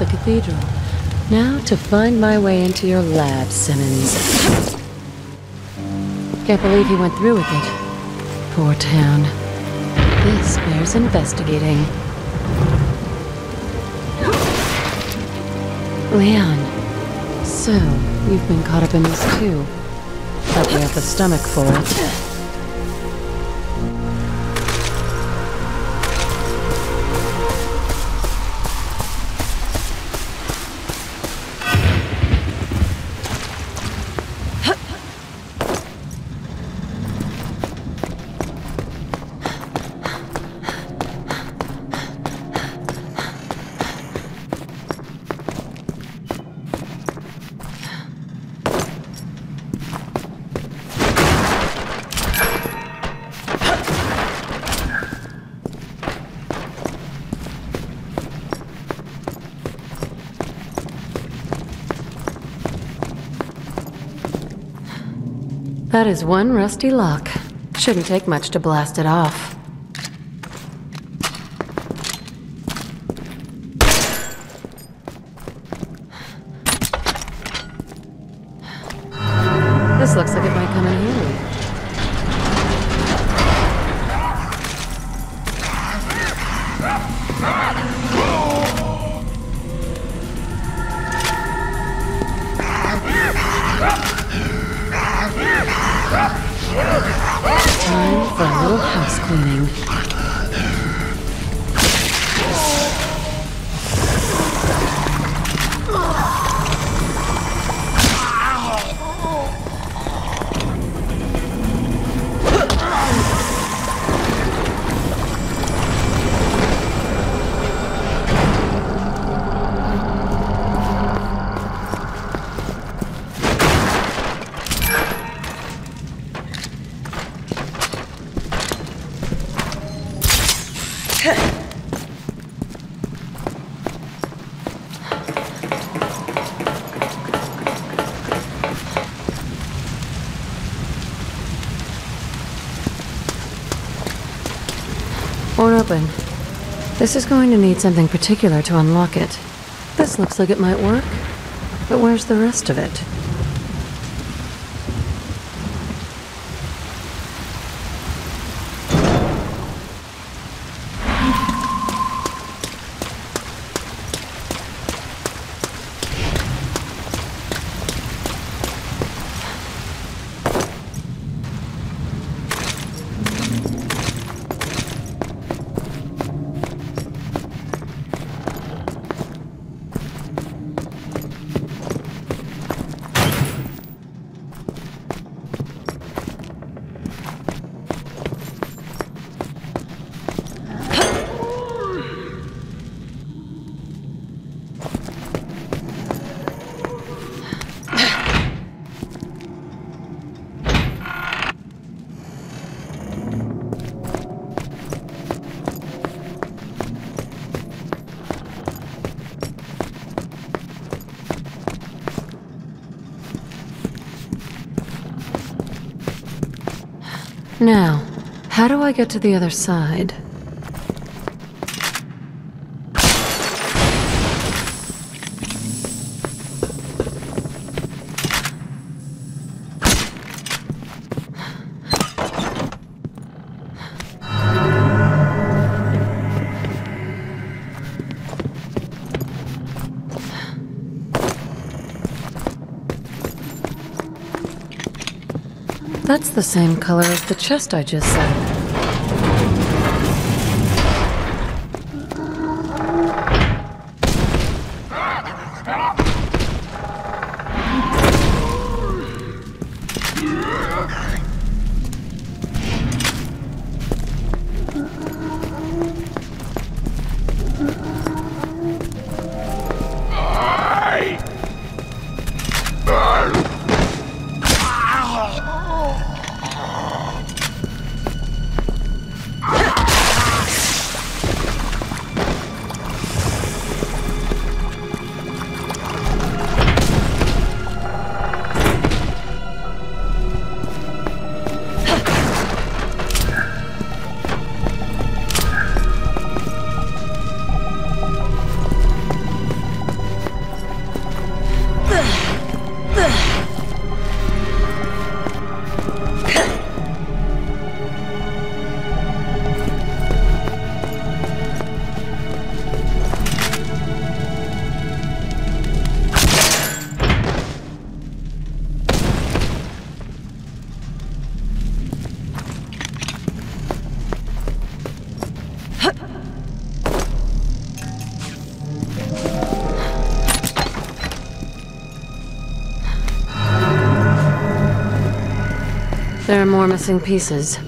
the cathedral. Now to find my way into your lab, Simmons. Can't believe he went through with it. Poor town. This bears investigating. Leon, so you've been caught up in this too. But you have the stomach for it. That is one rusty lock. Shouldn't take much to blast it off. This looks like it might come in handy. This is going to need something particular to unlock it. This looks like it might work, but where's the rest of it? Now, how do I get to the other side? That's the same color as the chest I just saw. There are more missing pieces.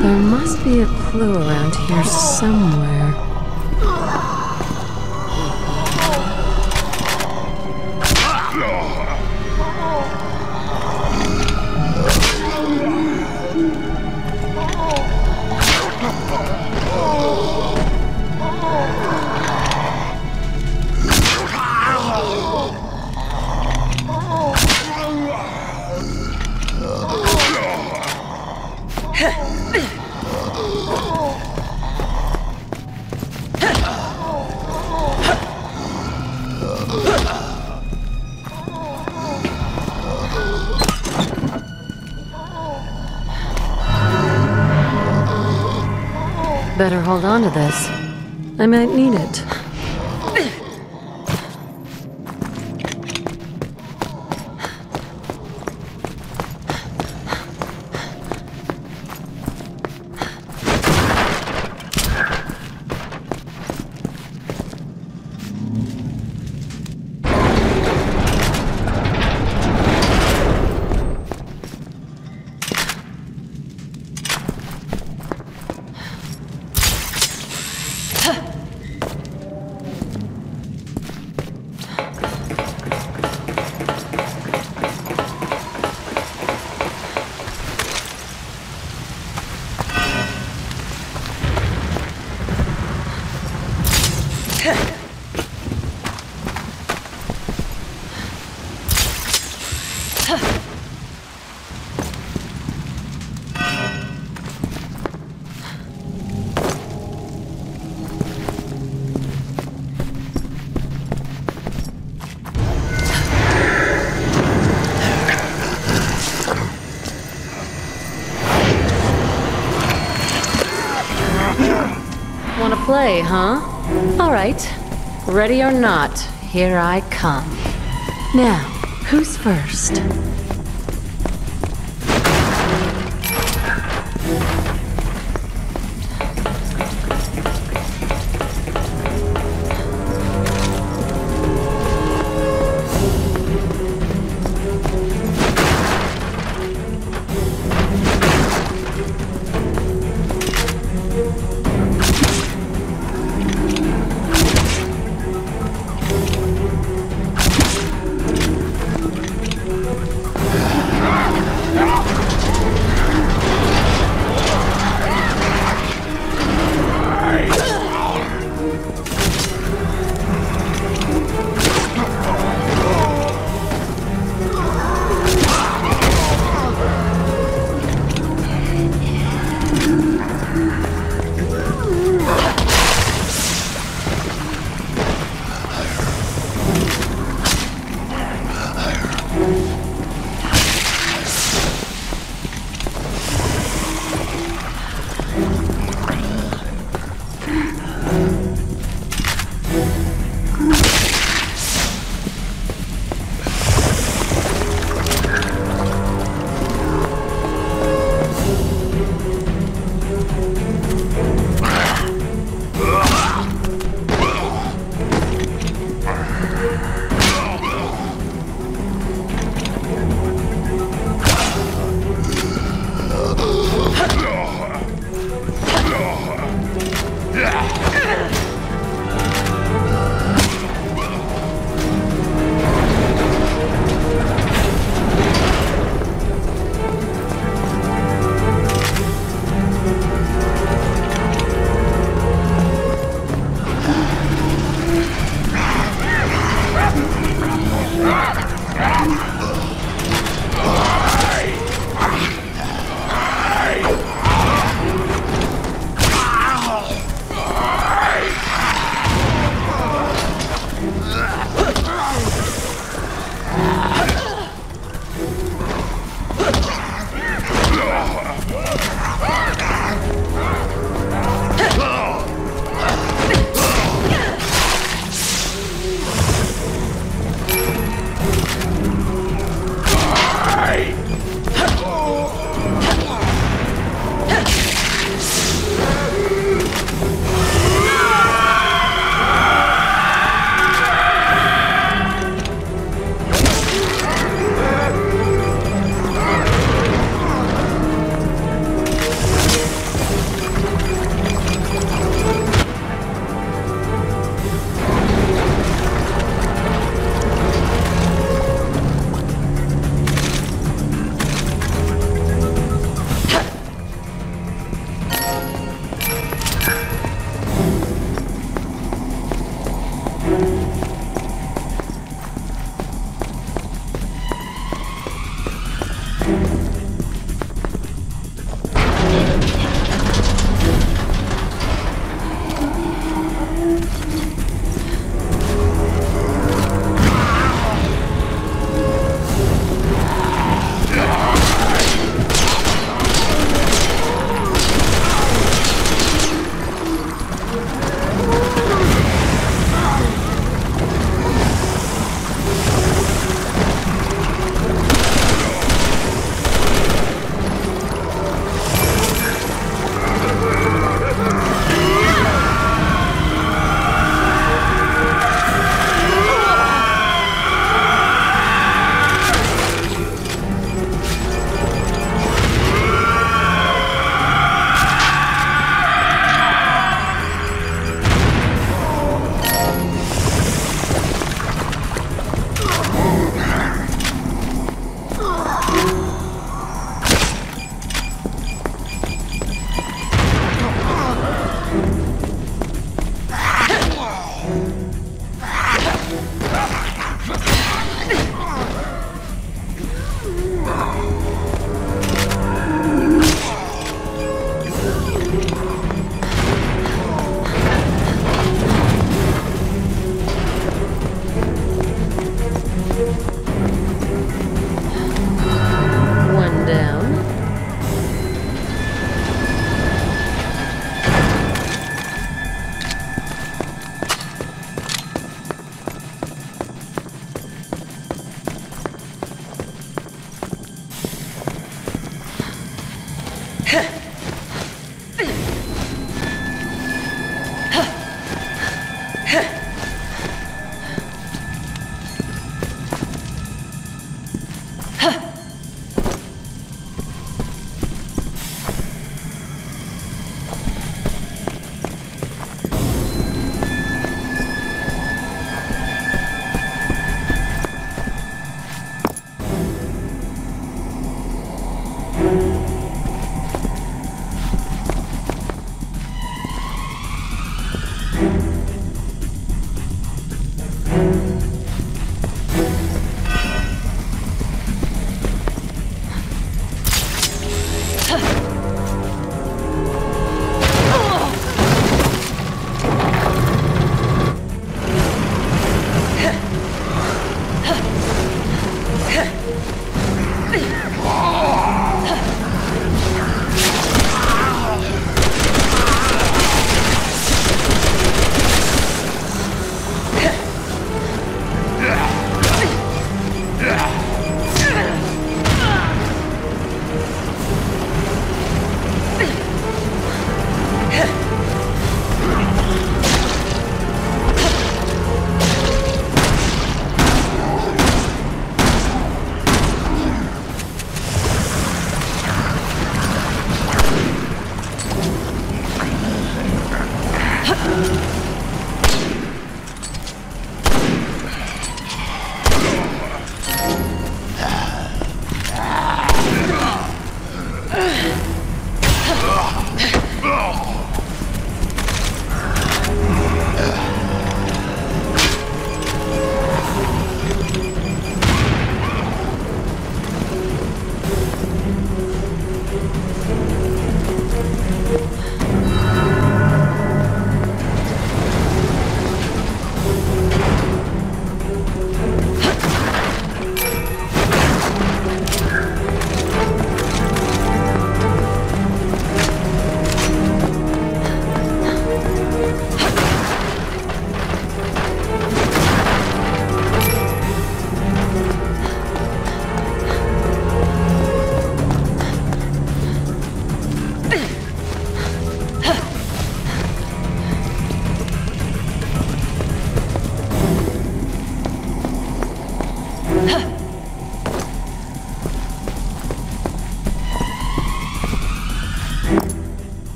There must be a clue around here somewhere. Better hold on to this. I might need it. Play, huh? All right. Ready or not, here I come. Now, who's first?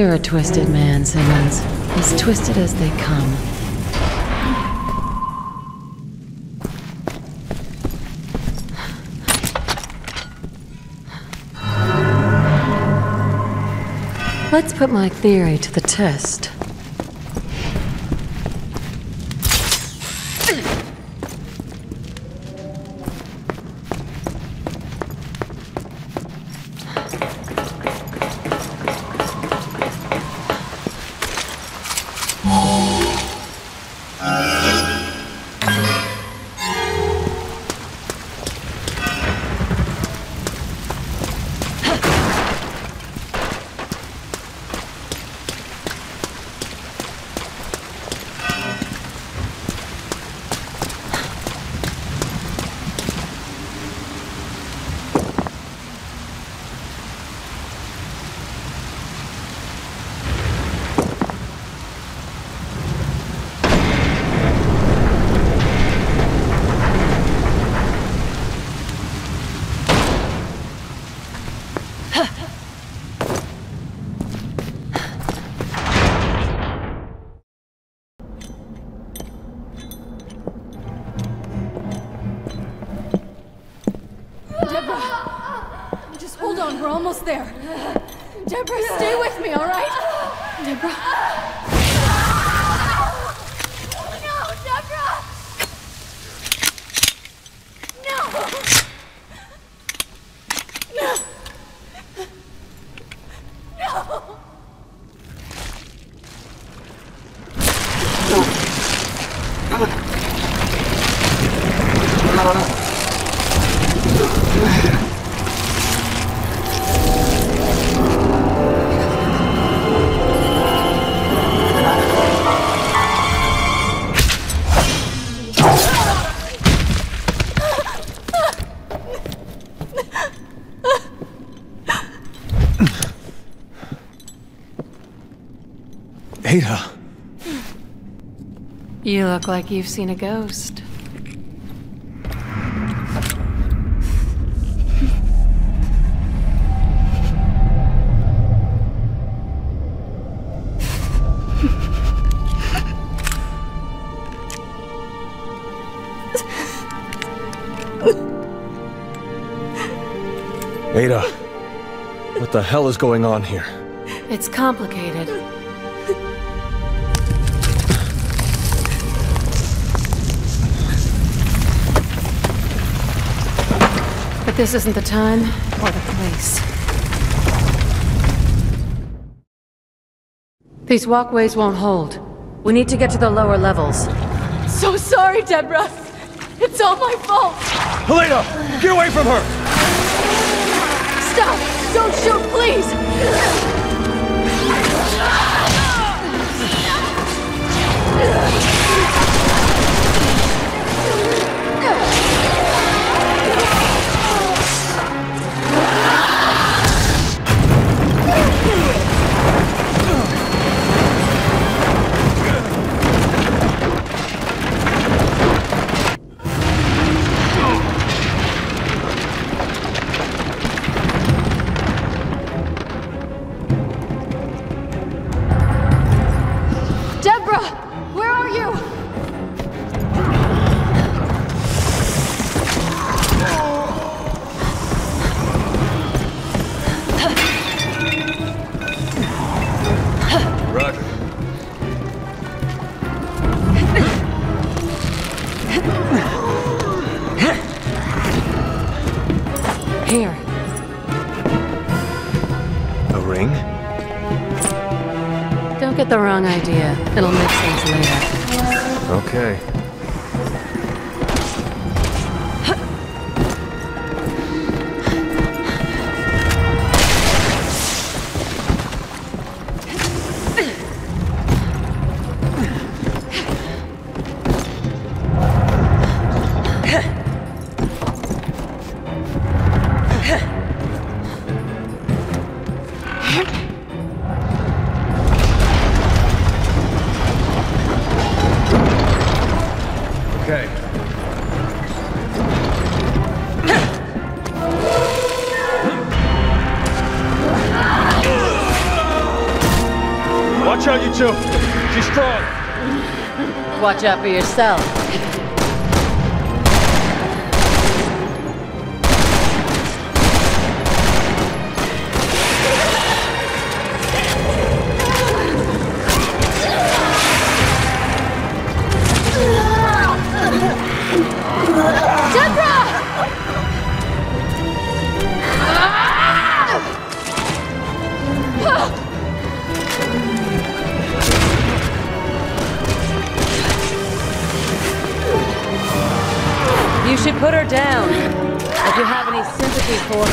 You're a twisted man, Simmons. As twisted as they come. Let's put my theory to the test. We're almost there. Deborah, stay with me, all right? Deborah. No, Deborah! No! No! Ada! You look like you've seen a ghost. Ada, what the hell is going on here? It's complicated. But this isn't the time or the place. These walkways won't hold. We need to get to the lower levels. So sorry, Deborah. It's all my fault. Helena, get away from her! Stop! Don't shoot, please! Here. A ring? Don't get the wrong idea. It'll make sense later. Okay. too. She's strong. Watch out for yourself. Put her down. If you have any sympathy for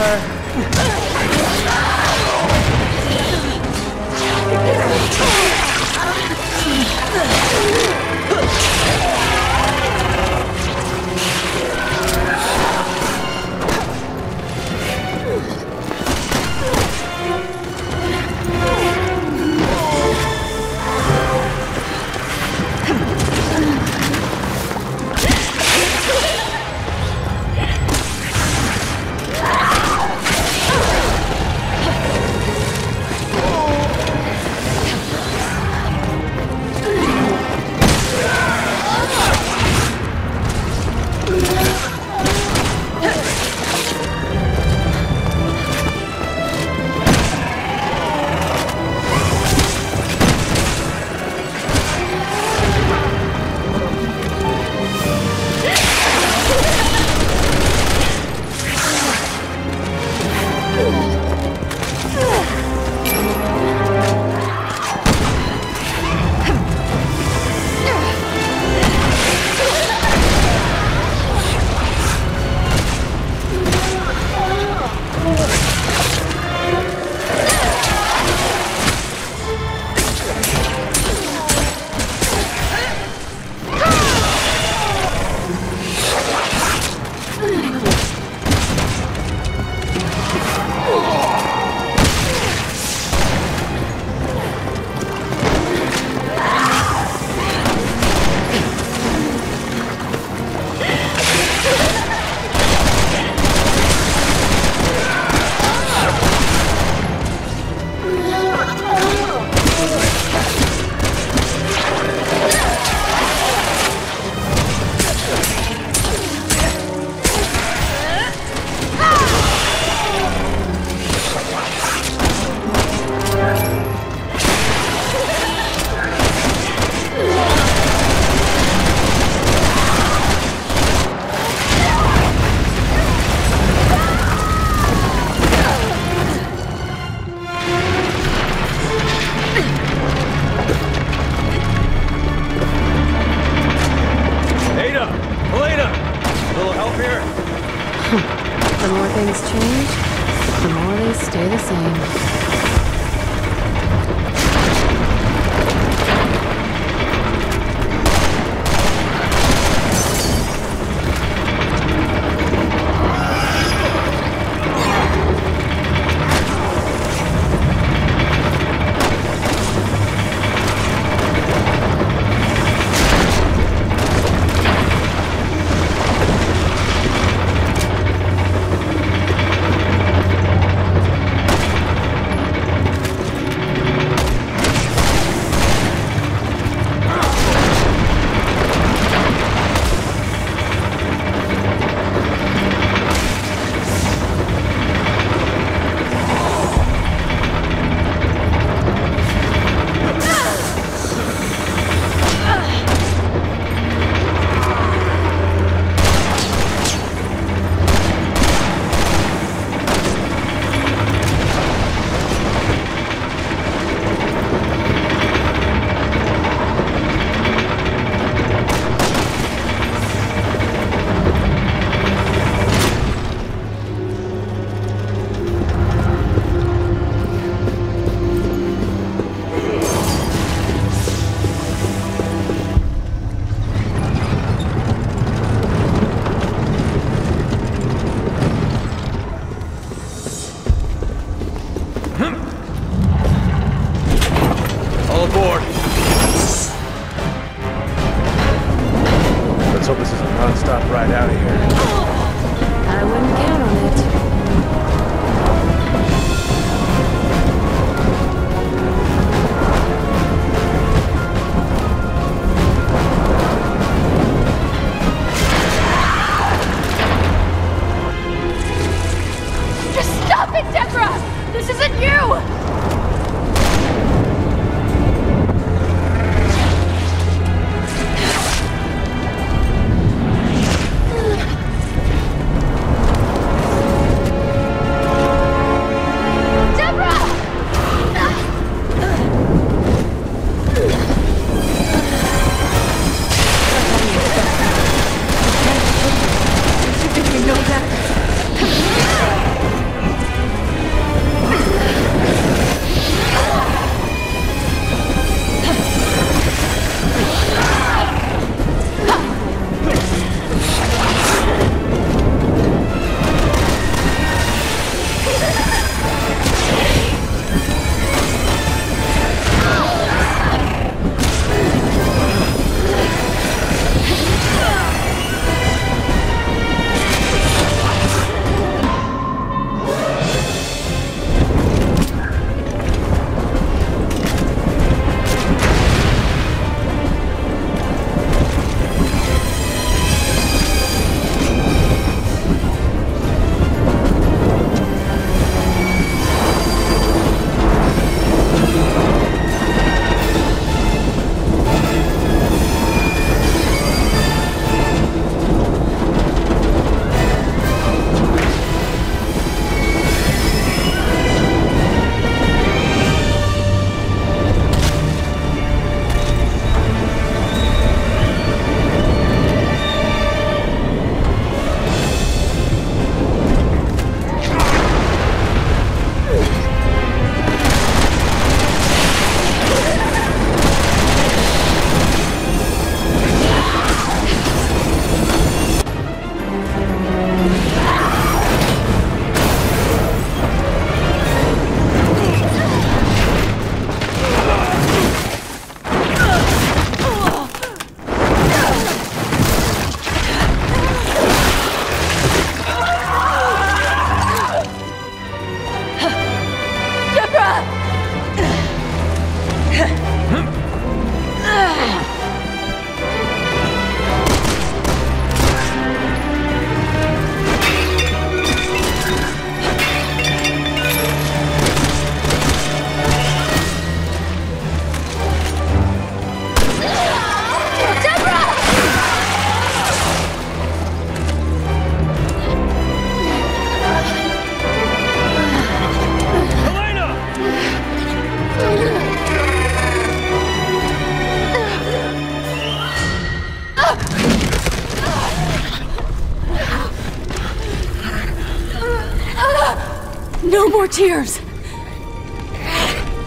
No more tears!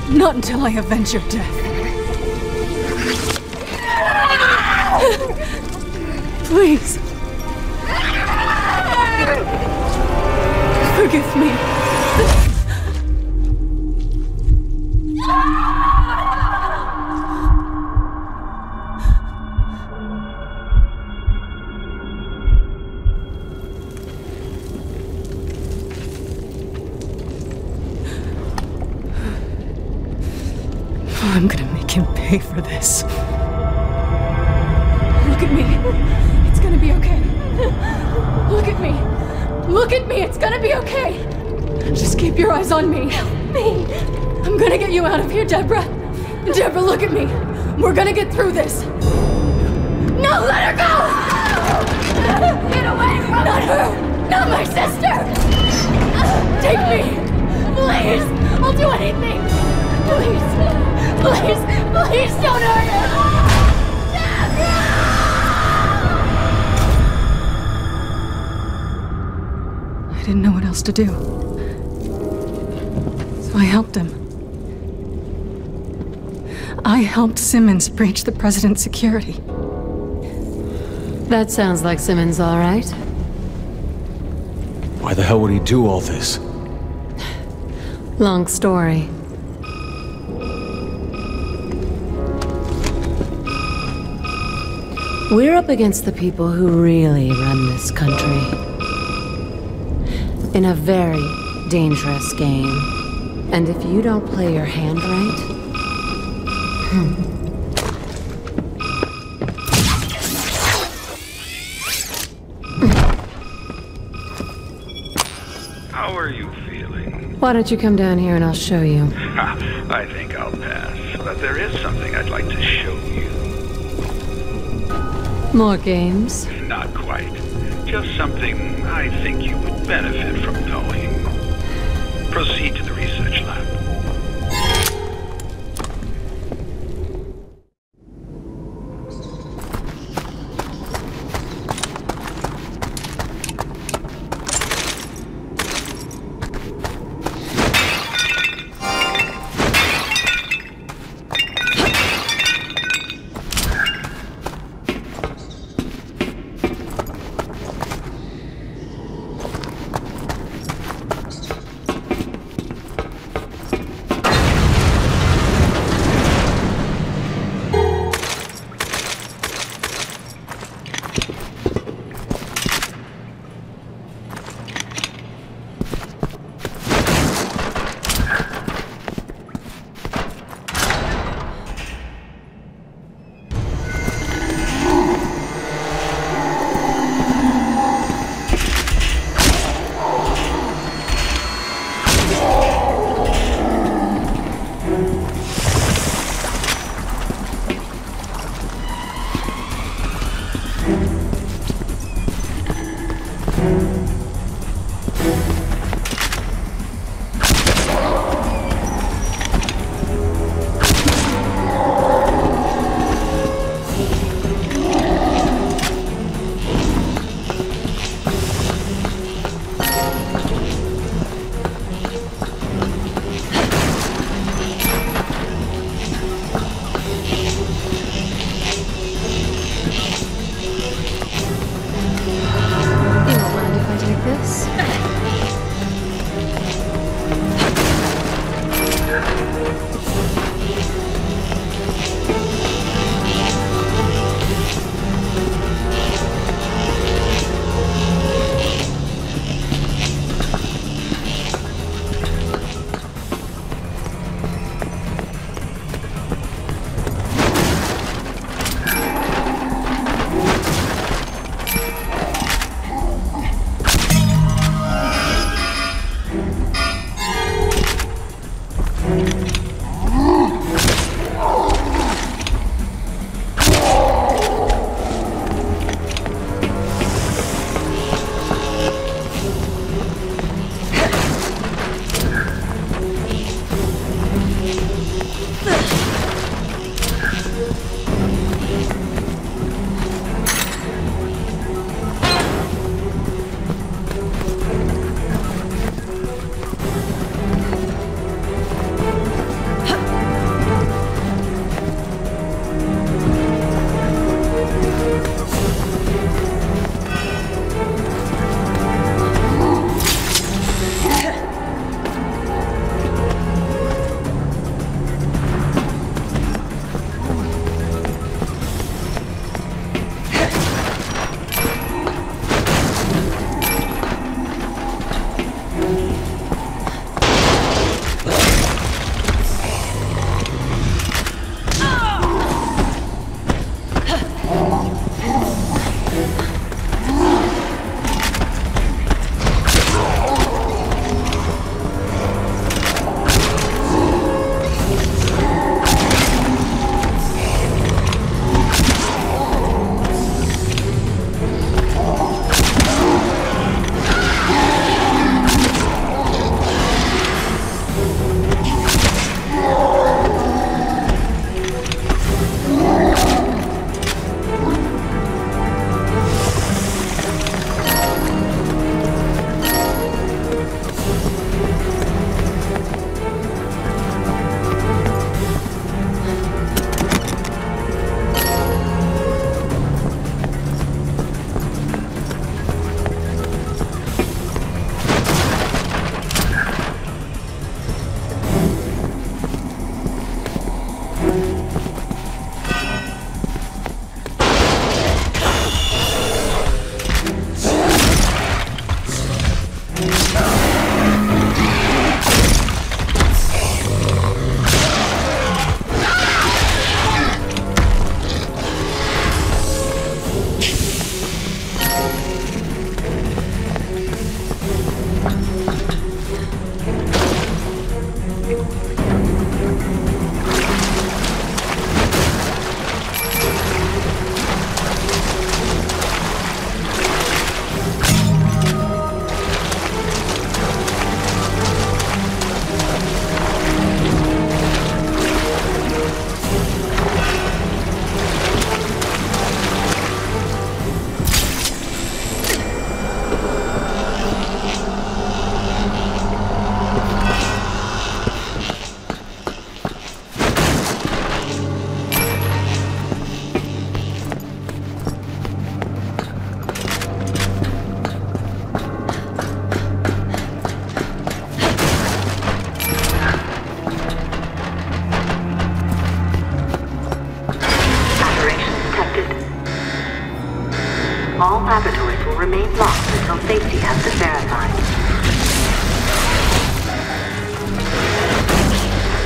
Not until I avenge your death. Please. Forgive me. I'm gonna make him pay for this. Look at me. It's gonna be okay. Look at me. Look at me. It's gonna be okay. Just keep your eyes on me. Help me. I'm gonna get you out of here, Deborah. Deborah, look at me. We're gonna get through this. No, let her go! Get away from me! Not her! Not my sister! Take me! Please! I'll do anything! Please! Please, please don't hurt him! I didn't know what else to do. So I helped him. I helped Simmons breach the president's security. That sounds like Simmons, all right. Why the hell would he do all this? Long story. We're up against the people who really run this country. In a very dangerous game. And if you don't play your hand right... How are you feeling? Why don't you come down here and I'll show you? I think I'll pass. But there is something I'd like to show you. More games? Not quite. Just something I think you would benefit from knowing. Proceed to the research lab.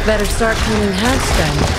Better start cleaning house then.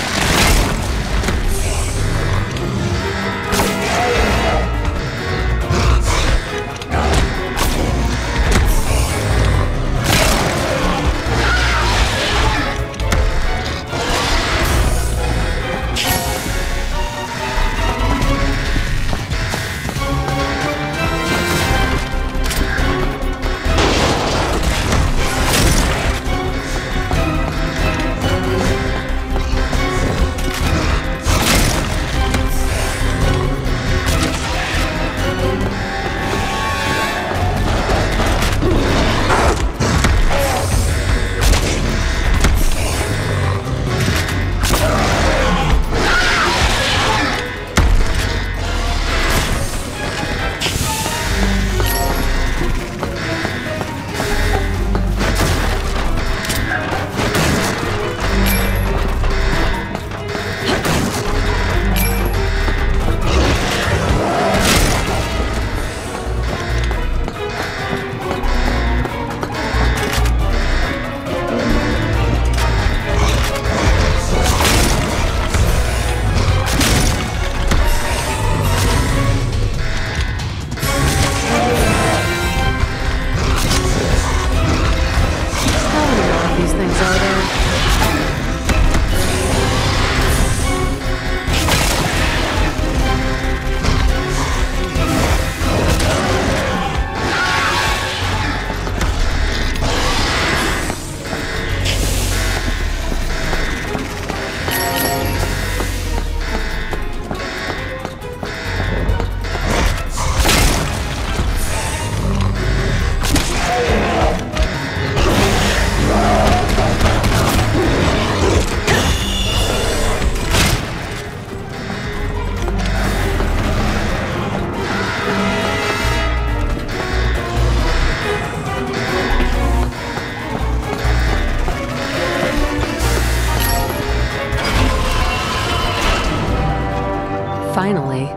Finally.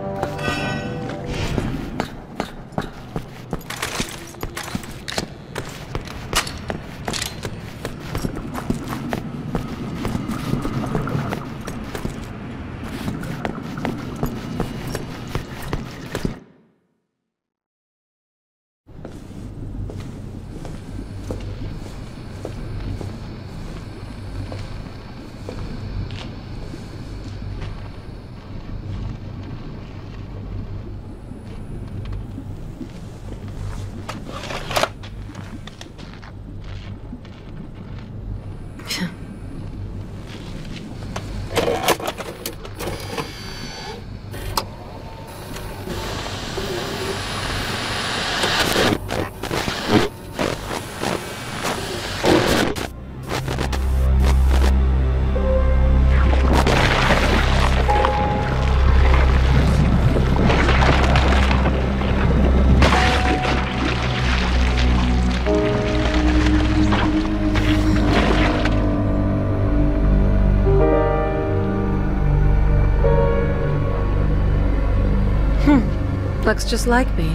Looks just like me.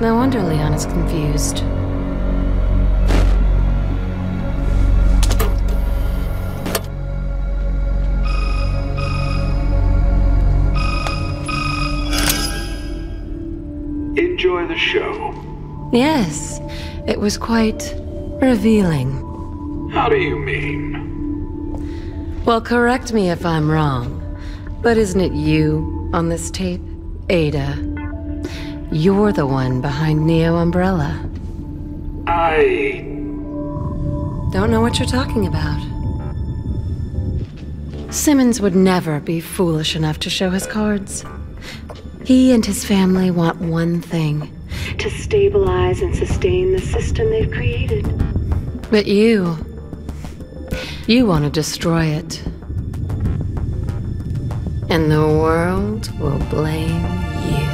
No wonder Leon is confused. Enjoy the show. Yes, it was quite revealing. How do you mean? Well, correct me if I'm wrong, but isn't it you on this tape, Ada? You're the one behind Neo Umbrella. I... don't know what you're talking about. Simmons would never be foolish enough to show his cards. He and his family want one thing. To stabilize and sustain the system they've created. But you want to destroy it. And the world will blame you.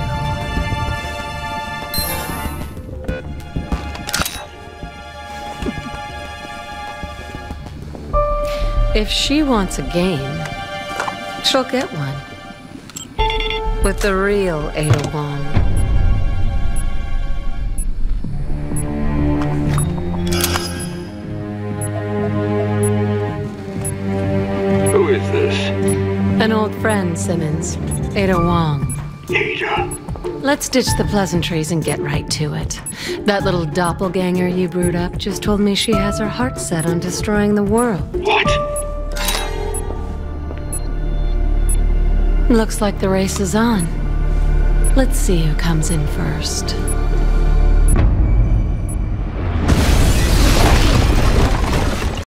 If she wants a game, she'll get one. With the real Ada Wong. Leon Simmons. Ada Wong. Ada. Let's ditch the pleasantries and get right to it. That little doppelganger you brewed up just told me she has her heart set on destroying the world. What? Looks like the race is on. Let's see who comes in first.